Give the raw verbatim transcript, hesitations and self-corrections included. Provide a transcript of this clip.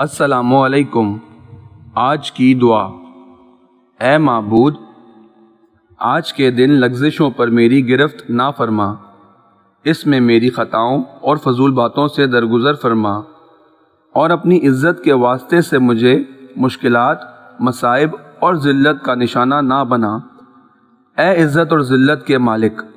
अस्सलामुअलैकुम। आज की दुआ। ए माबूद, आज के दिन लग्जिशों पर मेरी गिरफ्त ना फरमा, इसमें मेरी ख़ताओं और फजूल बातों से दरगुजर फरमा और अपनी इज़्ज़त के वास्ते से मुझे मुश्किलात, मसाइब और ज़िल्लत का निशाना ना बना। ए इज़्ज़त और ज़िल्लत के मालिक।